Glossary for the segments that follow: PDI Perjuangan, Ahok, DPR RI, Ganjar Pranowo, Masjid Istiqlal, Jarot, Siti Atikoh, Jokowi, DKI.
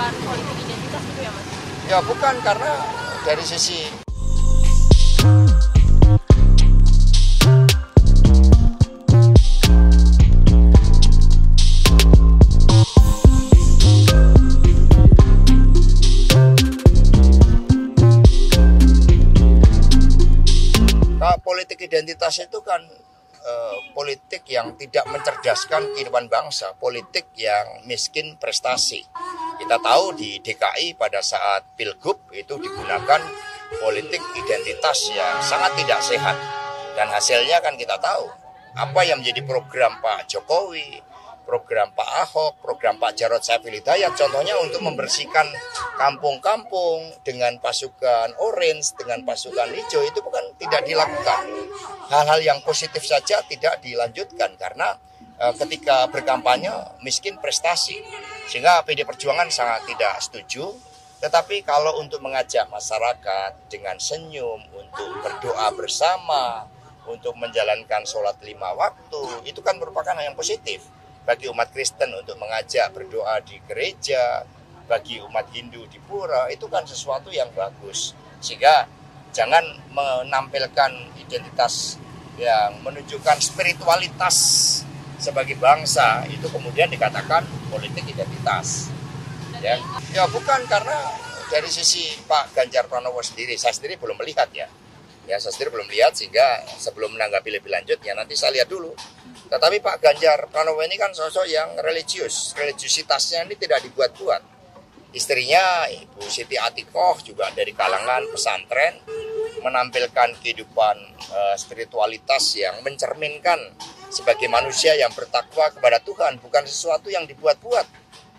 bukan politik identitas gitu ya Mas? Ya bukan, karena dari sisi politik identitas itu kan politik yang tidak mencerdaskan kehidupan bangsa, politik yang miskin prestasi. Kita tahu di DKI pada saat pilgub itu digunakan politik identitas yang sangat tidak sehat. Dan hasilnya kan kita tahu apa yang menjadi program Pak Jokowi, program Pak Ahok, program Pak Jarot Hidayat, contohnya untuk membersihkan kampung-kampung dengan pasukan orange, dengan pasukan hijau, itu bukan tidak dilakukan. Hal-hal yang positif saja tidak dilanjutkan karena ketika berkampanye miskin prestasi. Sehingga PDI Perjuangan sangat tidak setuju. Tetapi kalau untuk mengajak masyarakat dengan senyum, untuk berdoa bersama, untuk menjalankan sholat 5 waktu, itu kan merupakan hal yang positif. Bagi umat Kristen untuk mengajak berdoa di gereja, bagi umat Hindu di pura, itu kan sesuatu yang bagus. Sehingga jangan menampilkan identitas yang menunjukkan spiritualitas sebagai bangsa, itu kemudian dikatakan politik identitas. Ya, ya bukan, karena dari sisi Pak Ganjar Pranowo sendiri, saya sendiri belum melihat ya. Ya, saya sendiri belum lihat, sehingga sebelum menanggapi lebih lanjut, ya nanti saya lihat dulu. Tetapi Pak Ganjar Pranowo ini kan sosok yang religius, religiusitasnya ini tidak dibuat-buat. Istrinya, Ibu Siti Atikoh, juga dari kalangan pesantren, menampilkan kehidupan spiritualitas yang mencerminkan sebagai manusia yang bertakwa kepada Tuhan, bukan sesuatu yang dibuat-buat.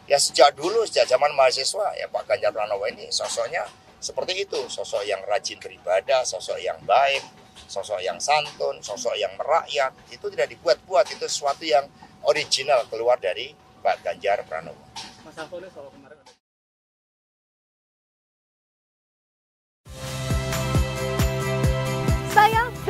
Ya sejak dulu, sejak zaman mahasiswa, ya Pak Ganjar Pranowo ini sosoknya seperti itu. Sosok yang rajin beribadah, sosok yang baik, sosok yang santun, sosok yang merakyat. Itu tidak dibuat-buat, itu sesuatu yang original keluar dari Pak Ganjar Pranowo. Mas Antoni, soal kemarin ada... Saya